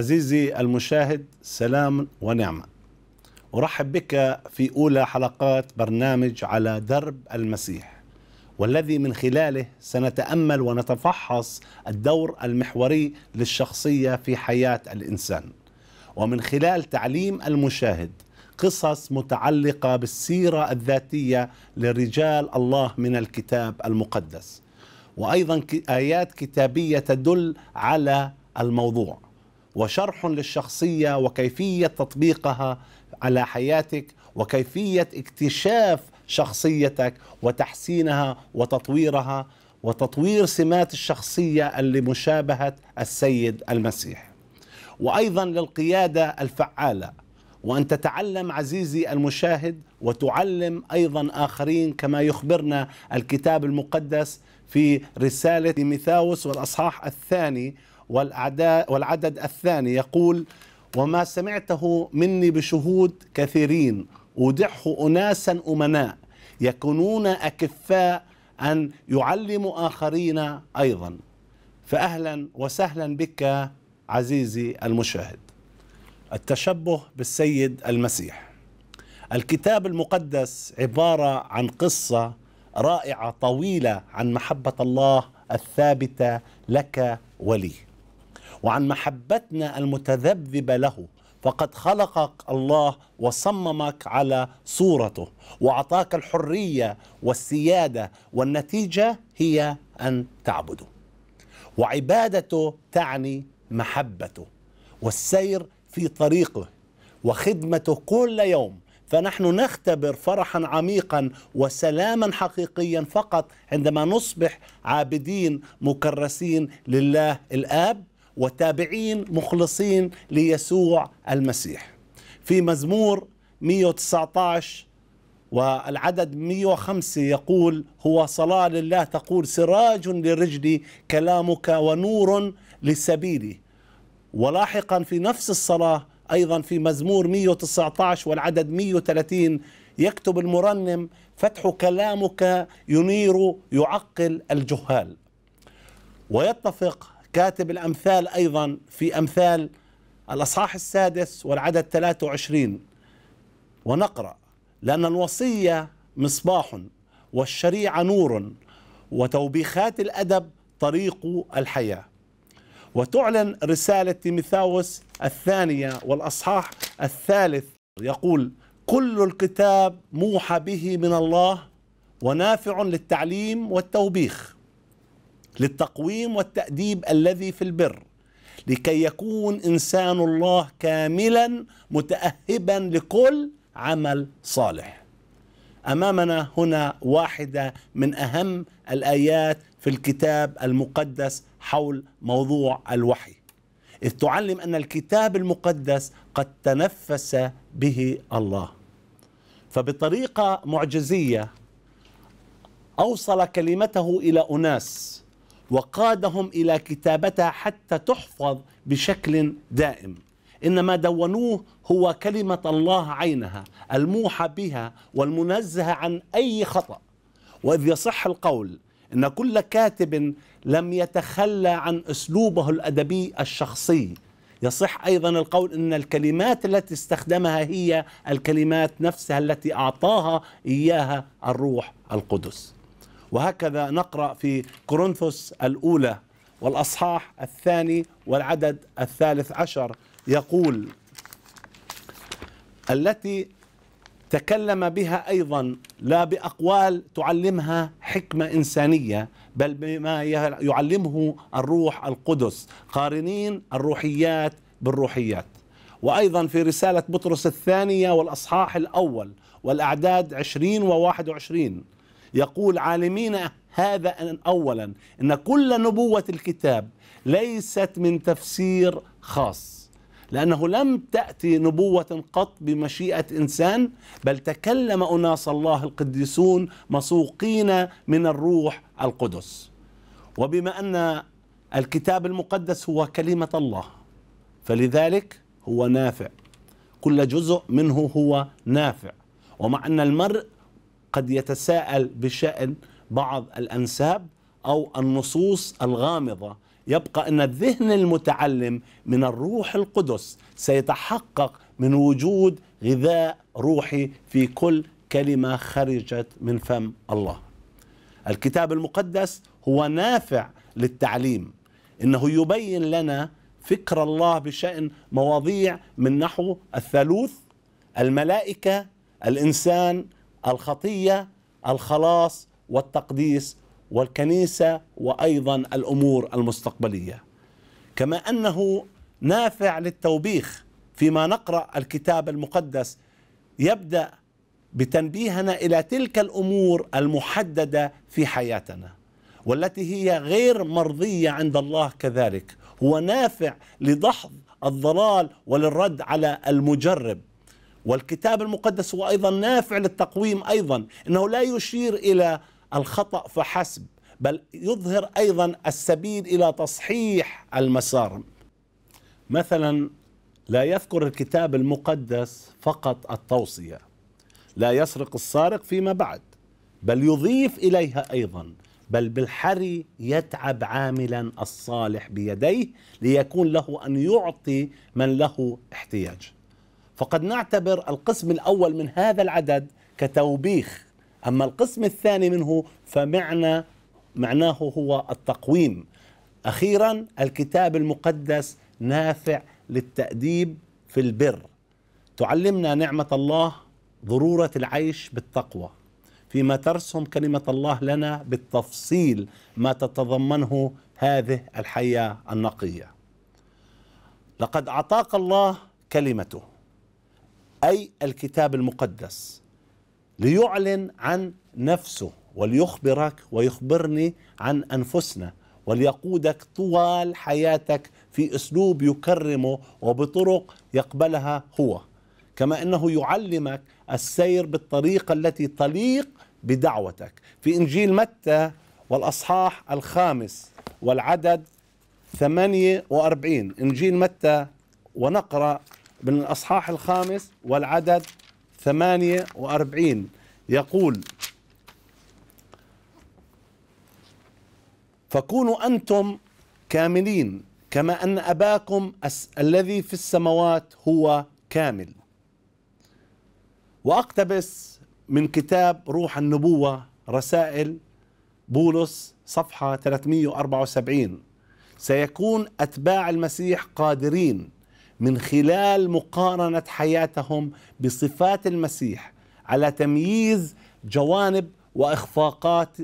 عزيزي المشاهد، سلام ونعمة، أرحب بك في أولى حلقات برنامج على درب المسيح، والذي من خلاله سنتأمل ونتفحص الدور المحوري للشخصية في حياة الإنسان، ومن خلال تعليم المشاهد قصص متعلقة بالسيرة الذاتية لرجال الله من الكتاب المقدس، وأيضا آيات كتابية تدل على الموضوع، وشرح للشخصية وكيفية تطبيقها على حياتك، وكيفية اكتشاف شخصيتك وتحسينها وتطويرها، وتطوير سمات الشخصية لمشابهة السيد المسيح، وأيضا للقيادة الفعالة، وأن تتعلم عزيزي المشاهد وتعلم أيضا آخرين كما يخبرنا الكتاب المقدس في رسالة تيموثاوس والأصحاح الثاني والعدد الثاني، يقول: وما سمعته مني بشهود كثيرين أودعه أناسا أمناء يكونون أكفاء أن يعلموا آخرين أيضا. فأهلا وسهلا بك عزيزي المشاهد. التشبه بالسيد المسيح. الكتاب المقدس عبارة عن قصة رائعة طويلة عن محبة الله الثابتة لك ولي، وعن محبتنا المتذبذبة له، فقد خلقك الله وصممك على صورته وأعطاك الحرية والسيادة، والنتيجة هي أن تعبده، وعبادته تعني محبته والسير في طريقه وخدمته كل يوم. فنحن نختبر فرحا عميقا وسلاما حقيقيا فقط عندما نصبح عابدين مكرسين لله الآب وتابعين مخلصين ليسوع المسيح. في مزمور 119 والعدد 105 يقول: هو صلاة لله تقول: سراج لرجلي كلامك ونور لسبيلي. ولاحقا في نفس الصلاة أيضا في مزمور 119 والعدد 130 يكتب المرنم: فتح كلامك ينير يعقل الجهال. ويتفق كاتب الأمثال أيضا في أمثال الأصحاح 6 والعدد 23، ونقرأ: لأن الوصية مصباح والشريعة نور وتوبيخات الأدب طريق الحياة. وتعلن رسالة تيموثاوس الثانية والأصحاح 3 يقول: كل الكتاب موحى به من الله ونافع للتعليم والتوبيخ للتقويم والتأديب الذي في البر، لكي يكون إنسان الله كاملا متأهبا لكل عمل صالح. أمامنا هنا واحدة من أهم الآيات في الكتاب المقدس حول موضوع الوحي، إذ تعلم أن الكتاب المقدس قد تنفس به الله، فبطريقة معجزية أوصل كلمته إلى أناس وقادهم إلى كتابتها حتى تحفظ بشكل دائم. إنما دونوه هو كلمة الله عينها الموحى بها والمنزهة عن أي خطأ. وإذ يصح القول إن كل كاتب لم يتخلى عن أسلوبه الأدبي الشخصي. يصح أيضا القول إن الكلمات التي استخدمها هي الكلمات نفسها التي أعطاها إياها الروح القدس. وهكذا نقرأ في كورنثوس الأولى والأصحاح 2 والعدد 13 يقول: التي تكلم بها أيضا لا بأقوال تعلمها حكمة إنسانية، بل بما يعلمه الروح القدس، قارنين الروحيات بالروحيات. وأيضا في رسالة بطرس الثانية والأصحاح الأول والأعداد 20 و21 يقول: عالمين هذا أولا أن كل نبوة الكتاب ليست من تفسير خاص، لأنه لم تأتي نبوة قط بمشيئة إنسان، بل تكلم أناس الله القديسون مسوقين من الروح القدس. وبما أن الكتاب المقدس هو كلمة الله، فلذلك هو نافع، كل جزء منه هو نافع. ومع أن المرء قد يتساءل بشأن بعض الأنساب أو النصوص الغامضة، يبقى أن الذهن المتعلم من الروح القدس سيتحقق من وجود غذاء روحي في كل كلمة خرجت من فم الله. الكتاب المقدس هو نافع للتعليم، إنه يبين لنا فكر الله بشأن مواضيع من نحو الثالوث، الملائكة، الإنسان، الخطية، الخلاص والتقديس والكنيسة، وأيضا الأمور المستقبلية. كما أنه نافع للتوبيخ، فيما نقرأ الكتاب المقدس يبدأ بتنبيهنا إلى تلك الأمور المحددة في حياتنا والتي هي غير مرضية عند الله. كذلك هو نافع لدحض الضلال وللرد على المجرب. والكتاب المقدس هو أيضا نافع للتقويم، أيضا إنه لا يشير إلى الخطأ فحسب، بل يظهر أيضا السبيل إلى تصحيح المسار. مثلا لا يذكر الكتاب المقدس فقط التوصية، لا يسرق السارق فيما بعد، بل يضيف إليها أيضا، بل بالحري يتعب عاملا الصالح بيديه ليكون له أن يعطي من له احتياج. فقد نعتبر القسم الأول من هذا العدد كتوبيخ، أما القسم الثاني منه فمعناه هو التقويم. أخيرا الكتاب المقدس نافع للتأديب في البر، تعلمنا نعمة الله ضرورة العيش بالتقوى، فيما ترسم كلمة الله لنا بالتفصيل ما تتضمنه هذه الحياة النقية. لقد أعطاك الله كلمته، أي الكتاب المقدس، ليعلن عن نفسه وليخبرك ويخبرني عن أنفسنا، وليقودك طوال حياتك في أسلوب يكرمه وبطرق يقبلها هو، كما أنه يعلمك السير بالطريقة التي تليق بدعوتك. في إنجيل متى والأصحاح الخامس والعدد 48، إنجيل متى ونقرأ من الأصحاح الخامس والعدد 48، يقول: فكونوا أنتم كاملين كما أن أباكم الذي في السماوات هو كامل. وأقتبس من كتاب روح النبوة، رسائل بولس، صفحة 374: سيكون أتباع المسيح قادرين من خلال مقارنة حياتهم بصفات المسيح على تمييز جوانب وإخفاقات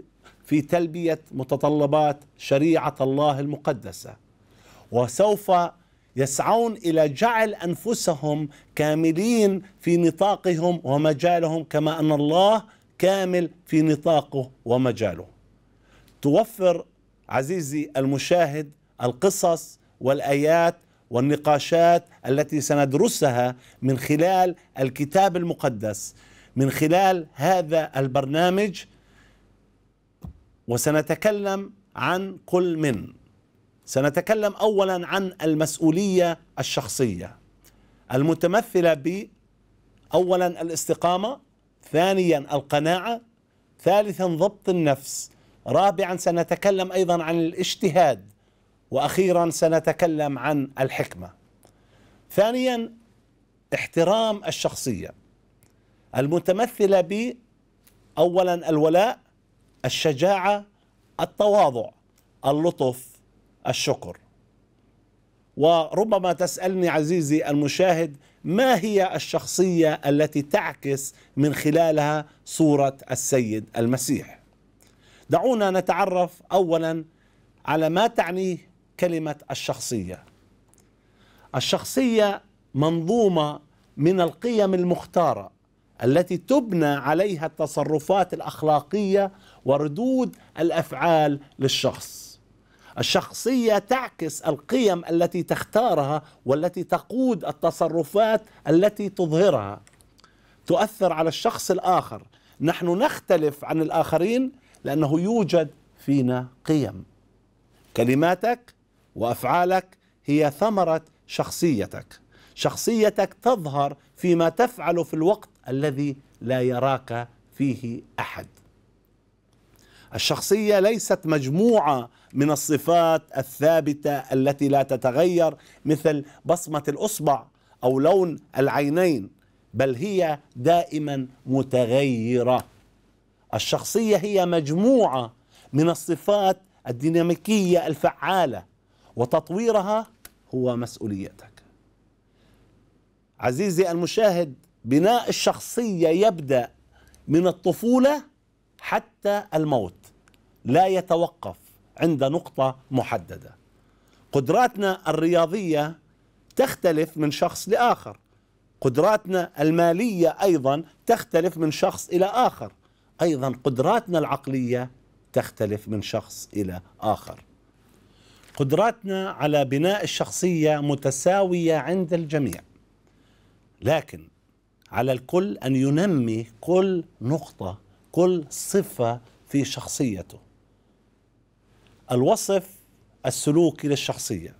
في تلبية متطلبات شريعة الله المقدسة، وسوف يسعون إلى جعل أنفسهم كاملين في نطاقهم ومجالهم كما أن الله كامل في نطاقه ومجاله. توفر عزيزي المشاهد القصص والآيات والنقاشات التي سندرسها من خلال الكتاب المقدس من خلال هذا البرنامج، وسنتكلم عن كل من. سنتكلم أولا عن المسؤولية الشخصية المتمثلة أولا الاستقامة، ثانيا القناعة، ثالثا ضبط النفس، رابعا سنتكلم أيضا عن الاجتهاد، وأخيرا سنتكلم عن الحكمة. ثانيا احترام الشخصية المتمثلة أولا الولاء، الشجاعة، التواضع، اللطف، الشكر. وربما تسألني عزيزي المشاهد: ما هي الشخصية التي تعكس من خلالها صورة السيد المسيح؟ دعونا نتعرف أولا على ما تعنيه كلمة الشخصية. الشخصية منظومة من القيم المختارة التي تبنى عليها التصرفات الأخلاقية وردود الأفعال للشخص. الشخصية تعكس القيم التي تختارها والتي تقود التصرفات التي تظهرها، تؤثر على الشخص الآخر. نحن نختلف عن الآخرين لأنه يوجد فينا قيم. كلماتك وأفعالك هي ثمرة شخصيتك. شخصيتك تظهر فيما تفعله في الوقت الذي لا يراك فيه أحد. الشخصية ليست مجموعة من الصفات الثابتة التي لا تتغير، مثل بصمة الأصبع أو لون العينين، بل هي دائما متغيرة. الشخصية هي مجموعة من الصفات الديناميكية الفعالة، وتطويرها هو مسؤوليتك. عزيزي المشاهد، بناء الشخصية يبدأ من الطفولة حتى الموت، لا يتوقف عند نقطة محددة. قدراتنا الرياضية تختلف من شخص لآخر، قدراتنا المالية أيضا تختلف من شخص إلى آخر، أيضا قدراتنا العقلية تختلف من شخص إلى آخر. قدراتنا على بناء الشخصية متساوية عند الجميع، لكن على الكل أن ينمي كل نقطة، كل صفة في شخصيته. الوصف السلوكي للشخصية،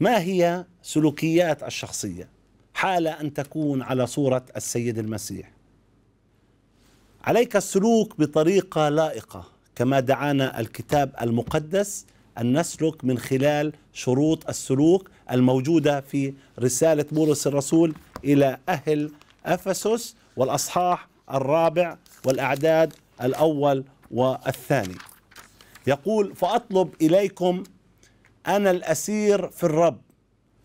ما هي سلوكيات الشخصية؟ حال أن تكون على صورة السيد المسيح. عليك السلوك بطريقة لائقة، كما دعانا الكتاب المقدس أن نسلك من خلال شروط السلوك الموجودة في رسالة بولس الرسول إلى أهل أفسس، والأصحاح 4 والأعداد 1 و2. يقول: فأطلب إليكم أنا الأسير في الرب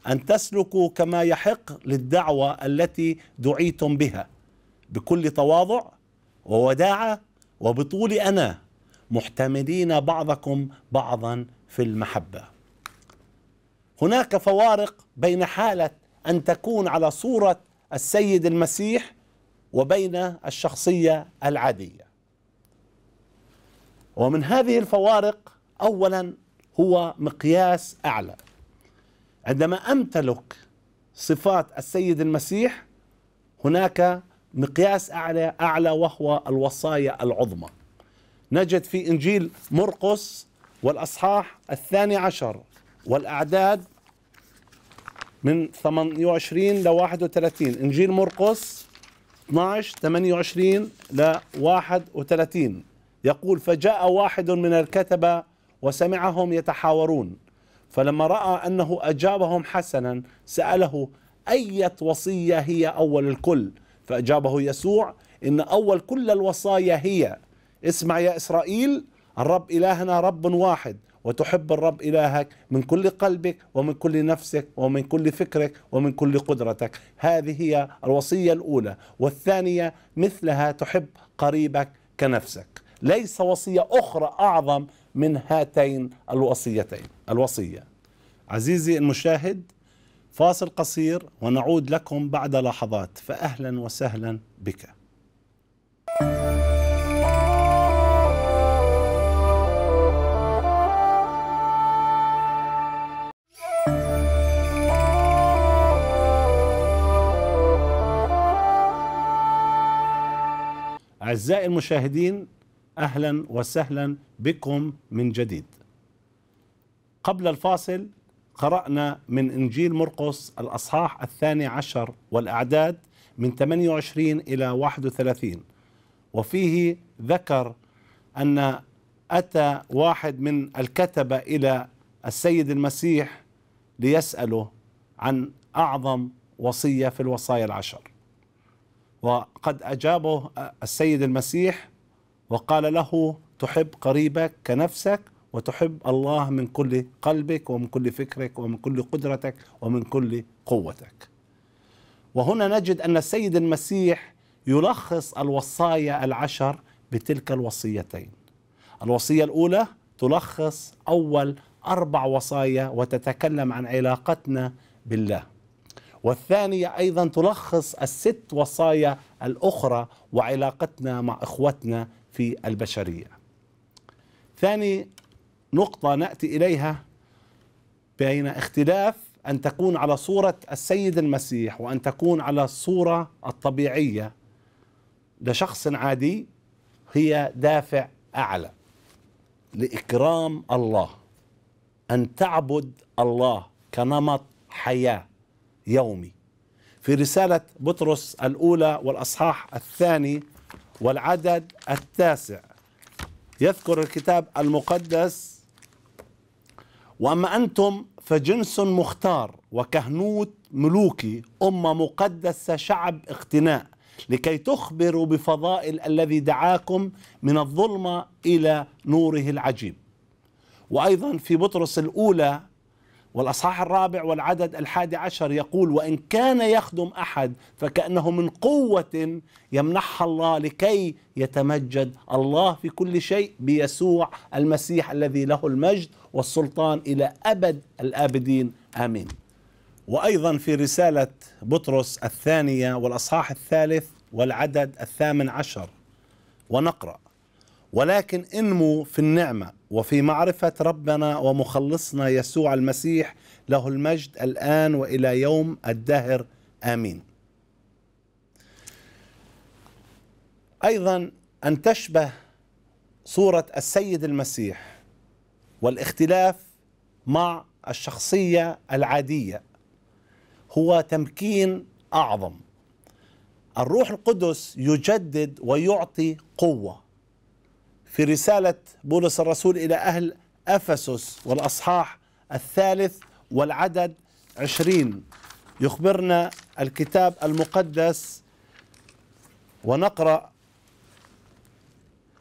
أن تسلكوا كما يحق للدعوة التي دعيتم بها، بكل تواضع ووداعة وبطول أنا، محتملين بعضكم بعضا في المحبة. هناك فوارق بين حالة أن تكون على صورة السيد المسيح وبين الشخصية العادية. ومن هذه الفوارق، أولا هو مقياس أعلى. عندما أمتلك صفات السيد المسيح هناك مقياس أعلى وهو الوصايا العظمى. نجد في إنجيل مرقس والأصحاح 12 والأعداد من 28 ل 31، إنجيل مرقس 12 28 ل 31 يقول: فجاء واحد من الكتبة وسمعهم يتحاورون، فلما رأى أنه أجابهم حسنا سأله: أية وصية هي أول الكل؟ فأجابه يسوع: إن أول كل الوصايا هي: اسمع يا إسرائيل، الرب إلهنا رب واحد، وتحب الرب إلهك من كل قلبك ومن كل نفسك ومن كل فكرك ومن كل قدرتك. هذه هي الوصية الأولى، والثانية مثلها: تحب قريبك كنفسك. ليس وصية أخرى أعظم من هاتين الوصيتين. عزيزي المشاهد، فاصل قصير ونعود لكم بعد لحظات، فأهلا وسهلا بك. أعزائي المشاهدين، أهلا وسهلا بكم من جديد. قبل الفاصل قرأنا من إنجيل مرقس الأصحاح 12 والأعداد من 28 إلى 31، وفيه ذكر أن أتى واحد من الكتبة إلى السيد المسيح ليسأله عن أعظم وصية في الوصايا العشر، وقد أجابه السيد المسيح وقال له: تحب قريبك كنفسك، وتحب الله من كل قلبك ومن كل فكرك ومن كل قدرتك ومن كل قوتك. وهنا نجد أن السيد المسيح يلخص الوصايا العشر بتلك الوصيتين. الوصية الأولى تلخص أول 4 وصايا وتتكلم عن علاقتنا بالله، والثانية أيضا تلخص ال6 وصايا الأخرى وعلاقتنا مع إخوتنا في البشرية. ثاني نقطة نأتي إليها بين اختلاف أن تكون على صورة السيد المسيح وأن تكون على الصورة الطبيعية لشخص عادي، هي دافع أعلى لإكرام الله، أن تعبد الله كنمط حياة يومي. في رسالة بطرس الأولى والأصحاح 2 والعدد 9 يذكر الكتاب المقدس: وأما أنتم فجنس مختار وكهنوت ملوكي، أمة مقدسة، شعب اقتناء، لكي تخبروا بفضائل الذي دعاكم من الظلمة إلى نوره العجيب. وأيضا في بطرس الأولى والأصحاح 4 والعدد 11 يقول: وإن كان يخدم أحد فكأنه من قوة يمنحها الله لكي يتمجد الله في كل شيء بيسوع المسيح الذي له المجد والسلطان إلى أبد الآبدين آمين. وأيضا في رسالة بطرس الثانية والأصحاح 3 والعدد 18 ونقرأ: ولكن انموا في النعمة وفي معرفة ربنا ومخلصنا يسوع المسيح، له المجد الآن وإلى يوم الدهر آمين. أيضا أن تشبه صورة السيد المسيح والاختلاف مع الشخصية العادية هو تمكين أعظم. الروح القدس يجدد ويعطي قوة. في رسالة بولس الرسول إلى أهل أفسس والأصحاح 3 والعدد 20 يخبرنا الكتاب المقدس ونقرأ: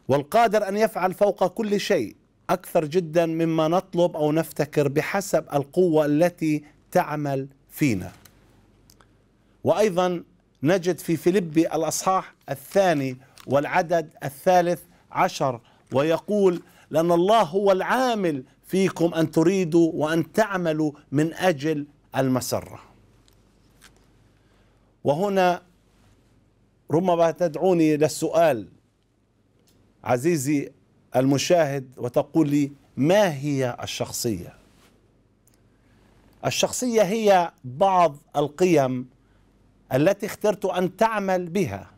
والقادر أن يفعل فوق كل شيء أكثر جدا مما نطلب أو نفتكر بحسب القوة التي تعمل فينا. وأيضا نجد في فيلبي الأصحاح 2 والعدد 13 ويقول: لأن الله هو العامل فيكم أن تريدوا وأن تعملوا من أجل المسرة. وهنا ربما تدعوني للسؤال عزيزي المشاهد وتقول لي: ما هي الشخصية؟ الشخصية هي بعض القيم التي اخترت أن تعمل بها،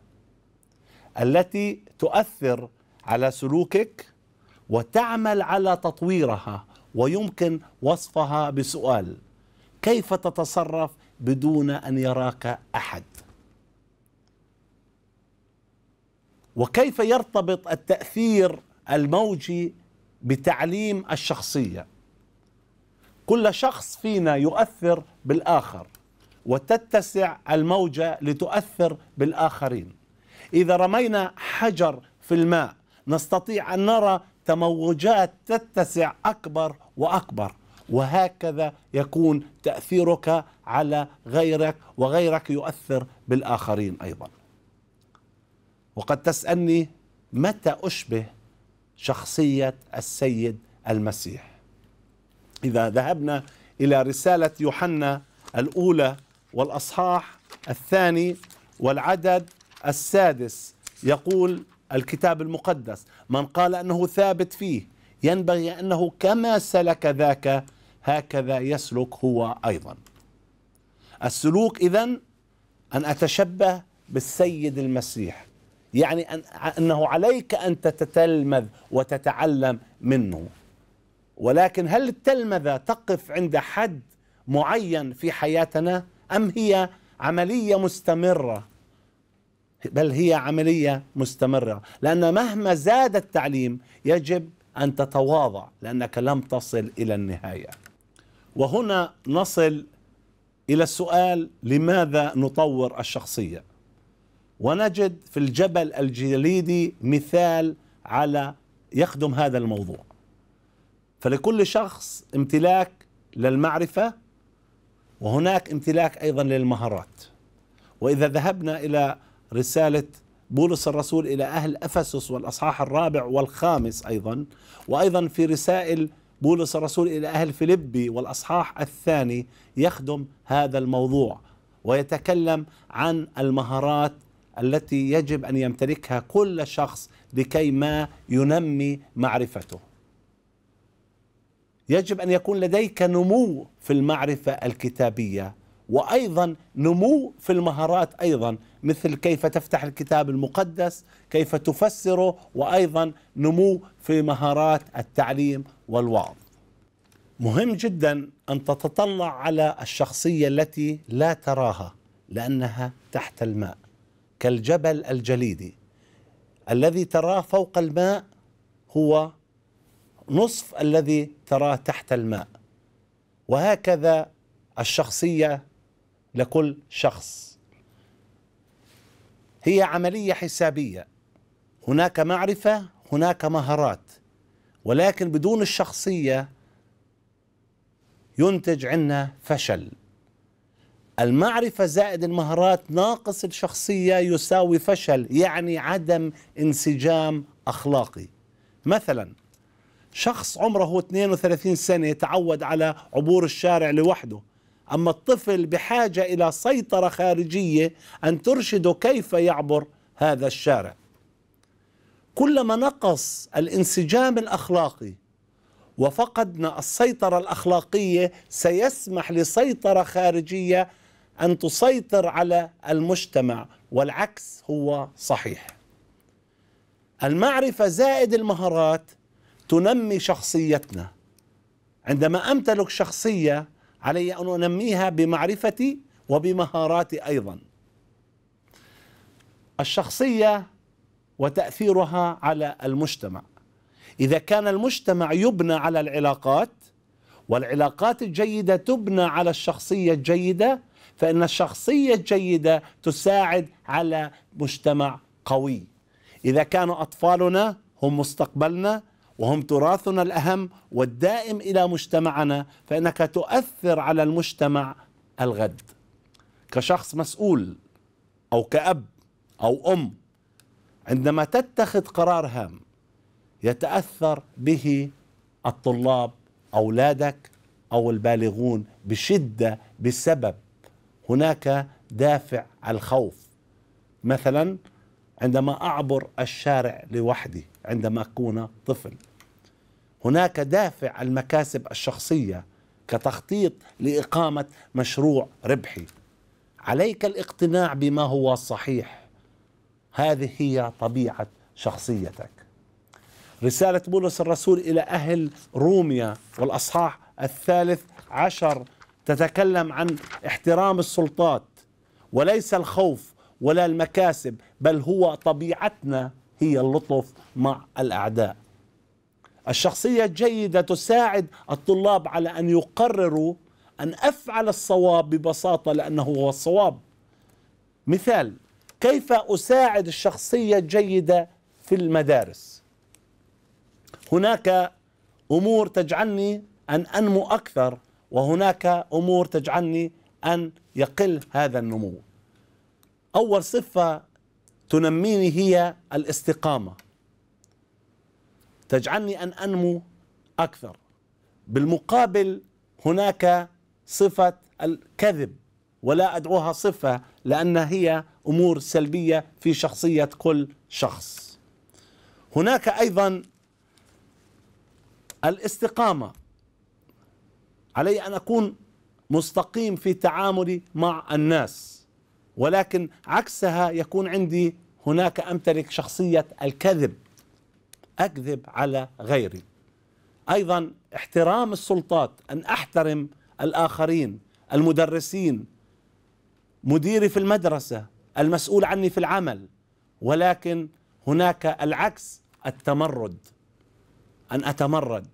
التي تؤثر على سلوكك وتعمل على تطويرها، ويمكن وصفها بسؤال: كيف تتصرف بدون أن يراك أحد؟ وكيف يرتبط التأثير الموجي بتعليم الشخصية؟ كل شخص فينا يؤثر بالآخر، وتتسع الموجة لتؤثر بالآخرين. إذا رمينا حجر في الماء نستطيع أن نرى تموجات تتسع أكبر وأكبر، وهكذا يكون تأثيرك على غيرك، وغيرك يؤثر بالآخرين أيضا. وقد تسألني: متى أشبه شخصية السيد المسيح؟ إذا ذهبنا إلى رسالة يوحنا الأولى والأصحاح 2 والعدد 6 يقول الكتاب المقدس: من قال أنه ثابت فيه ينبغي أنه كما سلك ذاك هكذا يسلك هو أيضا. السلوك إذن أن أتشبه بالسيد المسيح، يعني أنه عليك أن تتلمذ وتتعلم منه. ولكن هل التلمذة تقف عند حد معين في حياتنا، أم هي عملية مستمرة؟ بل هي عملية مستمرة، لأن مهما زاد التعليم يجب أن تتواضع، لأنك لم تصل إلى النهاية. وهنا نصل إلى السؤال: لماذا نطور الشخصية؟ ونجد في الجبل الجليدي مثال على يخدم هذا الموضوع. فلكل شخص امتلاك للمعرفة، وهناك امتلاك أيضا للمهارات. وإذا ذهبنا إلى رسالة بولس الرسول إلى أهل أفسس والأصحاح 4 والخامس أيضا، وأيضا في رسائل بولس الرسول إلى أهل فيلبي والأصحاح 2 يخدم هذا الموضوع، ويتكلم عن المهارات التي يجب أن يمتلكها كل شخص لكي ما ينمي معرفته. يجب أن يكون لديك نمو في المعرفة الكتابية، وأيضا نمو في المهارات أيضا، مثل كيف تفتح الكتاب المقدس، كيف تفسره، وأيضا نمو في مهارات التعليم والوعظ. مهم جدا أن تتطلع على الشخصية التي لا تراها، لأنها تحت الماء كالجبل الجليدي. الذي تراه فوق الماء هو نصف الذي تراه تحت الماء. وهكذا الشخصية لكل شخص هي عملية حسابية، هناك معرفة، هناك مهارات، ولكن بدون الشخصية ينتج عنا فشل. المعرفة زائد المهارات ناقص الشخصية يساوي فشل، يعني عدم انسجام أخلاقي. مثلا شخص عمره 32 سنة تعود على عبور الشارع لوحده، أما الطفل بحاجة إلى سيطرة خارجية أن ترشده كيف يعبر هذا الشارع. كلما نقص الانسجام الأخلاقي وفقدنا السيطرة الأخلاقية سيسمح لسيطرة خارجية أن تسيطر على المجتمع، والعكس هو صحيح. المعرفة زائد المهارات تنمي شخصيتنا. عندما أمتلك شخصية علي أن أنميها بمعرفتي وبمهاراتي أيضا. الشخصية وتأثيرها على المجتمع، إذا كان المجتمع يبنى على العلاقات والعلاقات الجيدة تبنى على الشخصية الجيدة، فإن الشخصية الجيدة تساعد على مجتمع قوي. إذا كانوا أطفالنا هم مستقبلنا وهم تراثنا الأهم والدائم إلى مجتمعنا، فإنك تؤثر على المجتمع الغد كشخص مسؤول أو كأب أو أم. عندما تتخذ قرار هام يتأثر به الطلاب، أولادك أو البالغون بشدة، بسبب هناك دافع الخوف. مثلا عندما أعبر الشارع لوحدي عندما أكون طفل، هناك دافع المكاسب الشخصية كتخطيط لإقامة مشروع ربحي. عليك الاقتناع بما هو صحيح، هذه هي طبيعة شخصيتك. رسالة بولس الرسول إلى أهل روميا والأصحاح 13 تتكلم عن احترام السلطات، وليس الخوف ولا المكاسب، بل هو طبيعتنا هي اللطف مع الأعداء. الشخصية الجيدة تساعد الطلاب على أن يقرروا أن أفعل الصواب ببساطة لأنه هو الصواب. مثال، كيف أساعد الشخصية الجيدة في المدارس؟ هناك أمور تجعلني أن أنمو أكثر، وهناك أمور تجعلني أن يقل هذا النمو. أول صفة تنميني هي الاستقامة، تجعلني أن أنمو أكثر. بالمقابل هناك صفة الكذب، ولا أدعوها صفة لأنها هي أمور سلبية في شخصية كل شخص. هناك أيضا الاستقامة، علي أن أكون مستقيم في تعاملي مع الناس، ولكن عكسها يكون عندي، هناك أمتلك شخصية الكذب، أكذب على غيري. أيضا احترام السلطات، أن أحترم الآخرين، المدرسين، مديري في المدرسة، المسؤول عني في العمل، ولكن هناك العكس، التمرد، أن أتمرد،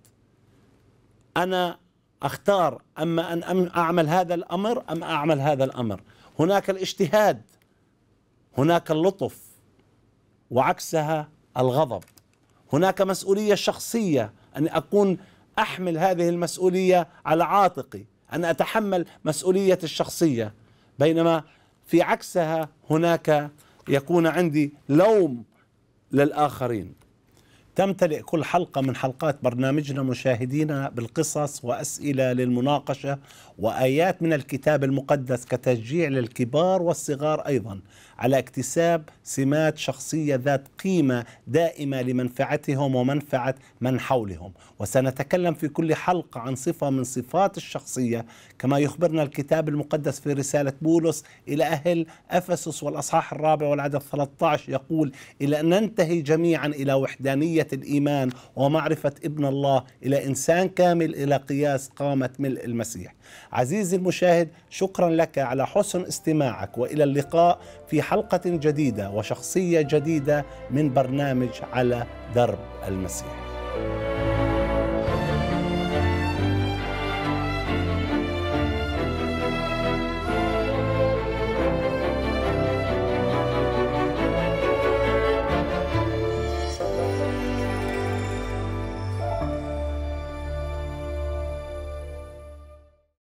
أنا أختار أما أن أعمل هذا الأمر أم أعمل هذا الأمر. هناك الاجتهاد، هناك اللطف، وعكسها الغضب. هناك مسؤولية شخصية، أن أكون أحمل هذه المسؤولية على عاتقي، أن أتحمل مسؤولية الشخصية، بينما في عكسها هناك يكون عندي لوم للآخرين. تمتلئ كل حلقة من حلقات برنامجنا مشاهدينا بالقصص وأسئلة للمناقشة وآيات من الكتاب المقدس كتشجيع للكبار والصغار أيضا على اكتساب سمات شخصية ذات قيمة دائمة لمنفعتهم ومنفعة من حولهم. وسنتكلم في كل حلقة عن صفة من صفات الشخصية كما يخبرنا الكتاب المقدس في رسالة بولس إلى أهل أفسس والأصحاح 4 والعدد 13 يقول: إلى أن ننتهي جميعا إلى وحدانية الإيمان ومعرفة ابن الله، إلى إنسان كامل، إلى قياس قامة ملء المسيح. عزيزي المشاهد، شكرا لك على حسن استماعك، وإلى اللقاء في حلقة جديدة وشخصية جديدة من برنامج على درب المسيح.